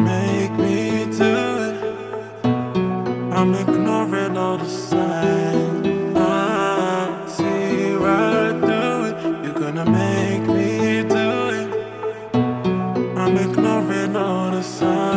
make me do it. I'm ignoring all the signs, I see right through it. You're gonna make me do it. I'm ignoring all the signs.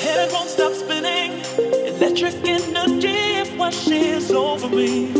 head won't stop spinning. Electric energy washes over me.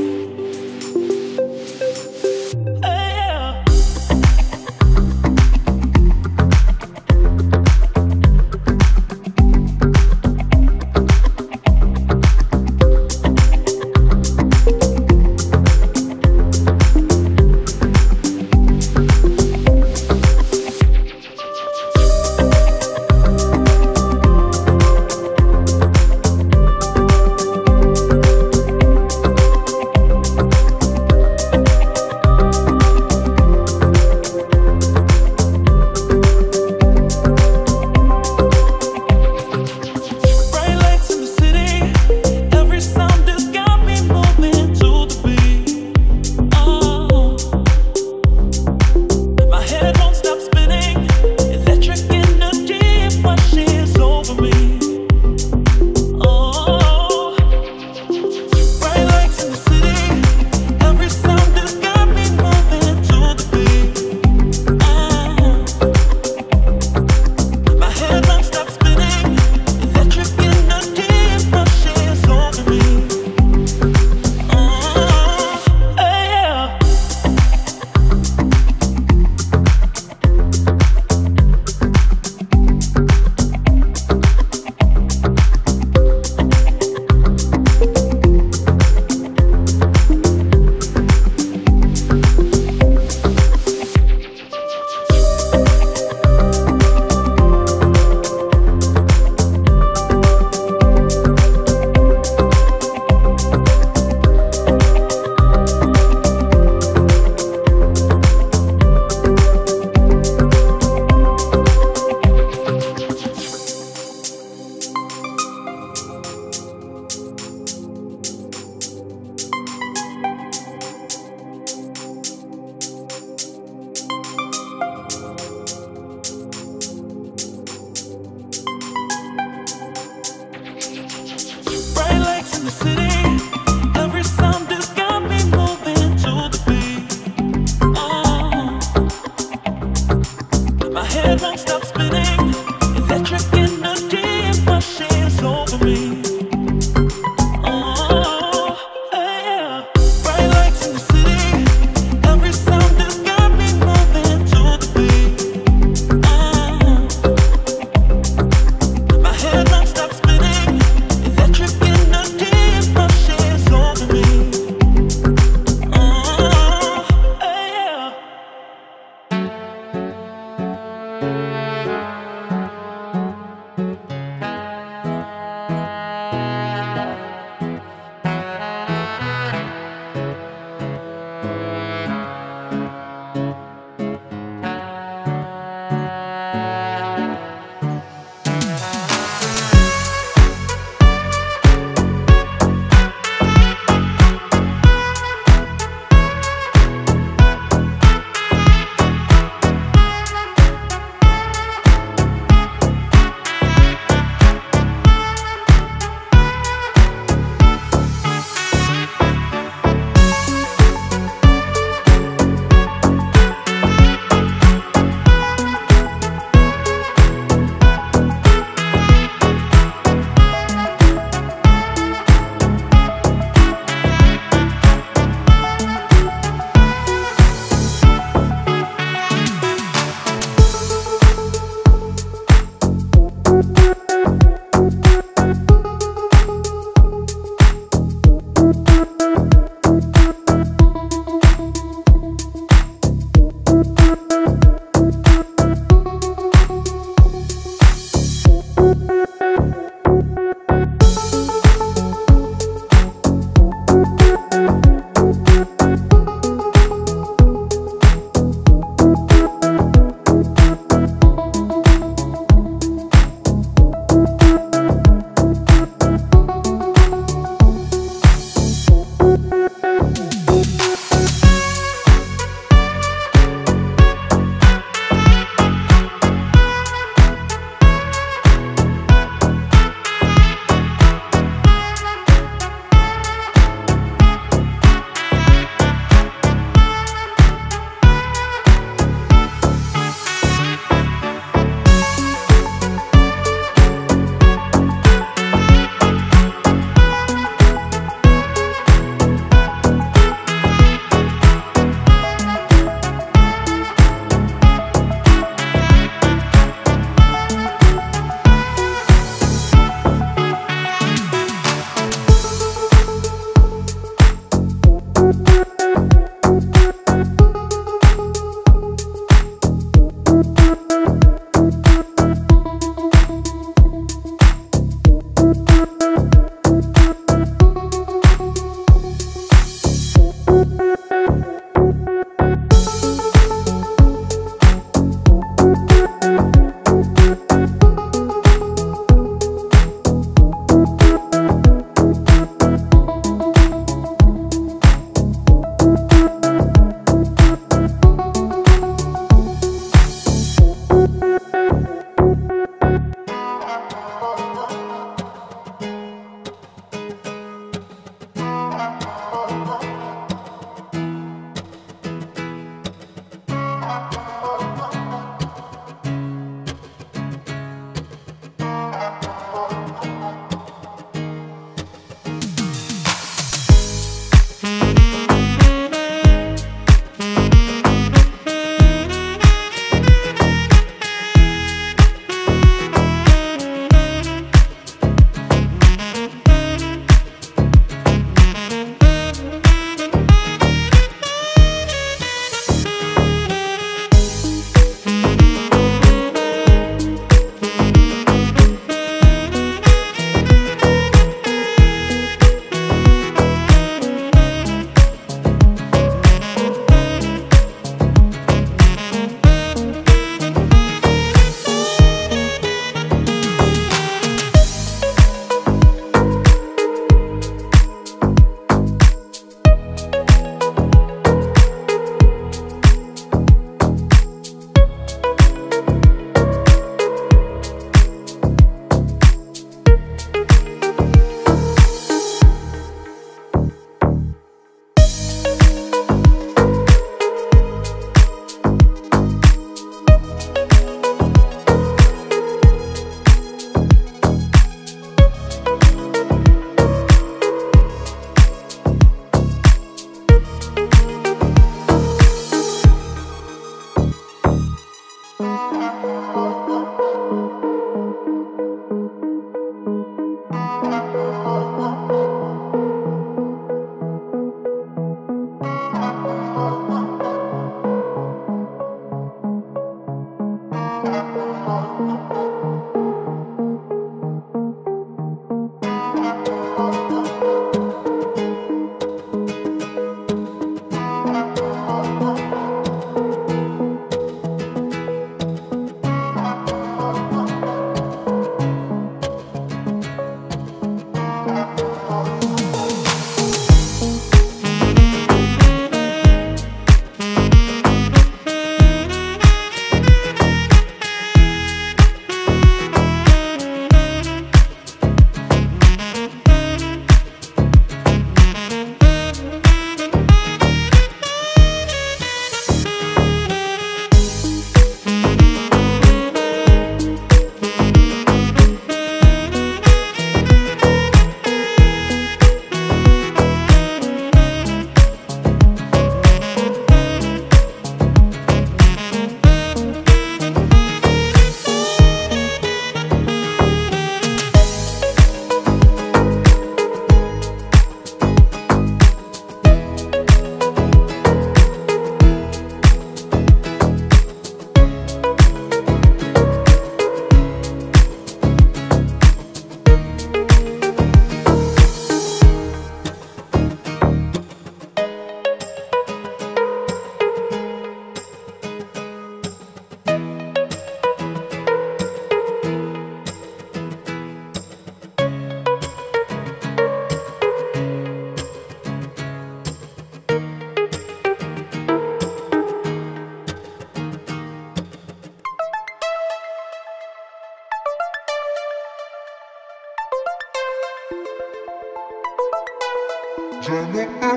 Ya no te puedo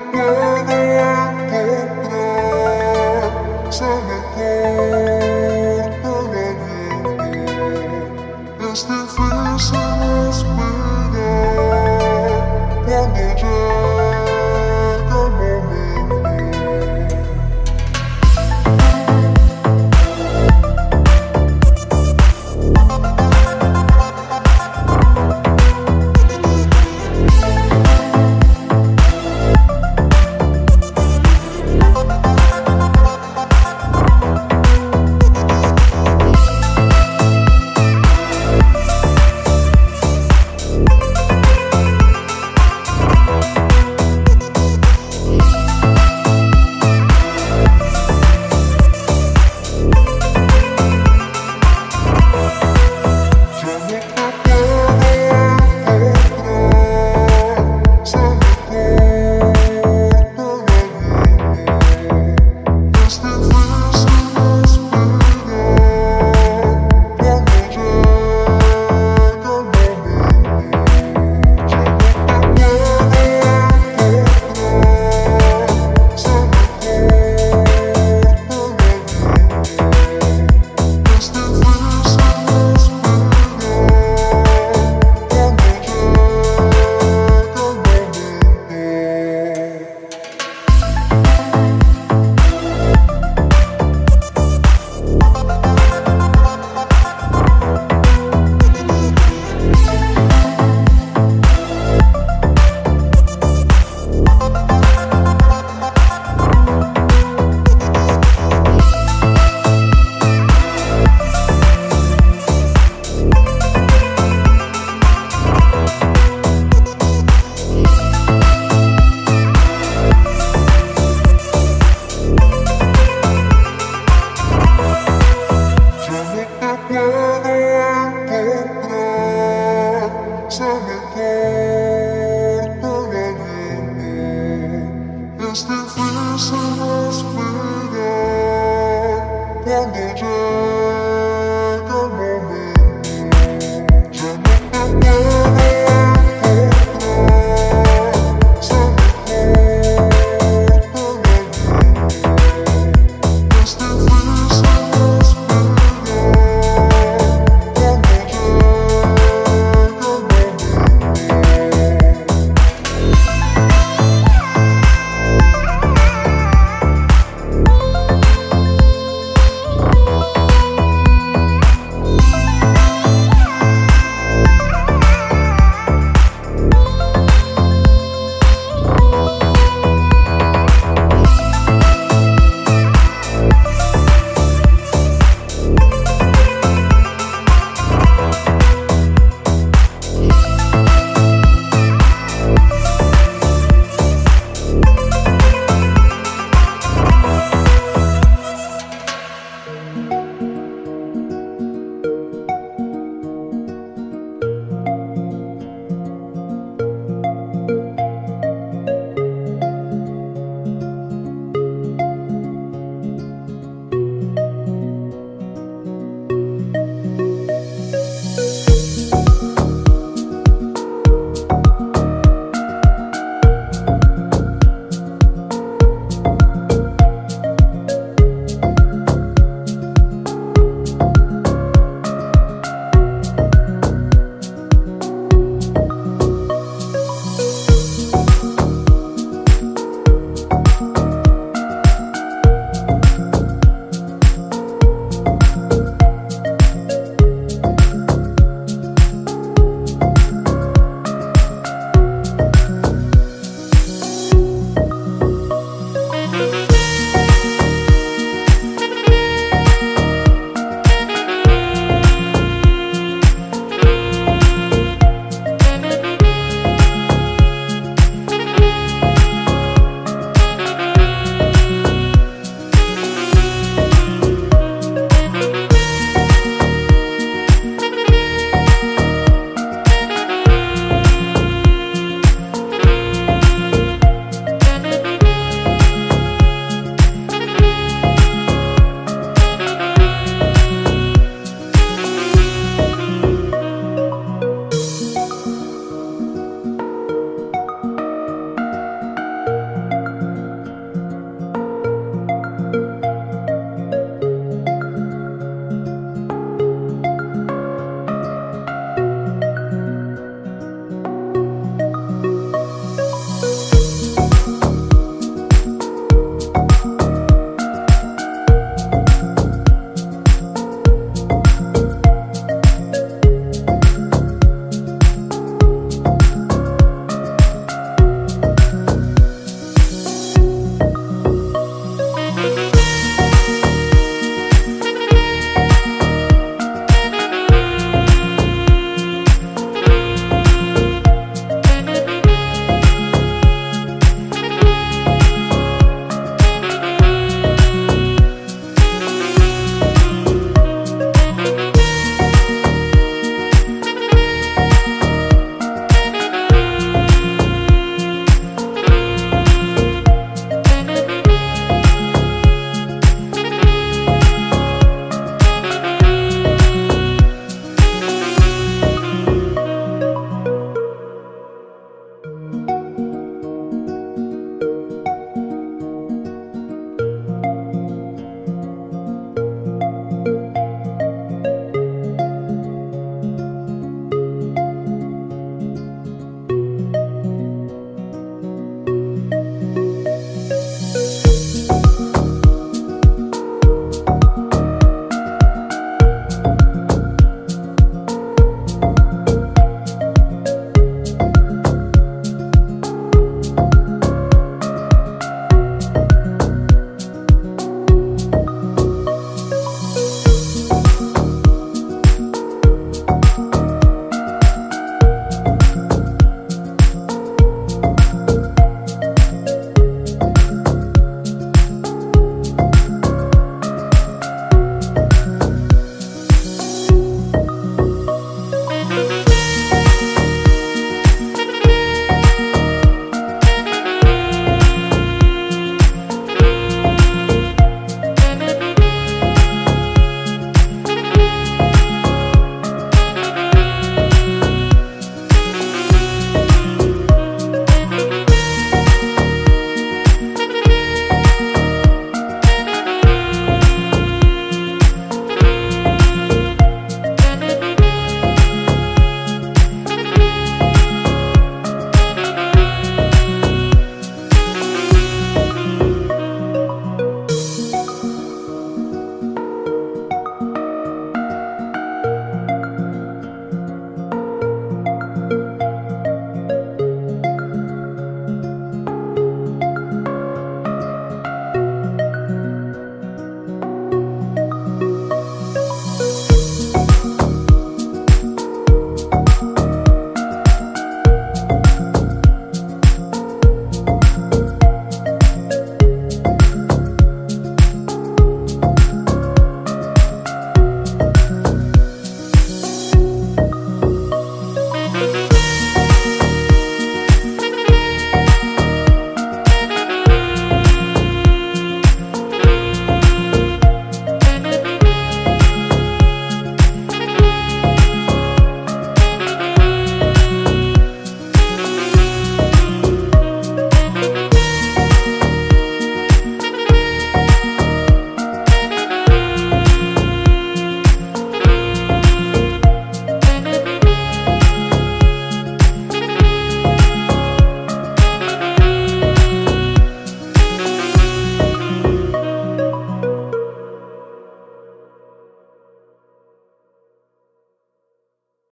encontrar, se me corta el aliento. Es difícil esperar cuando llega el momento. Se me corta el aliento, es difícil.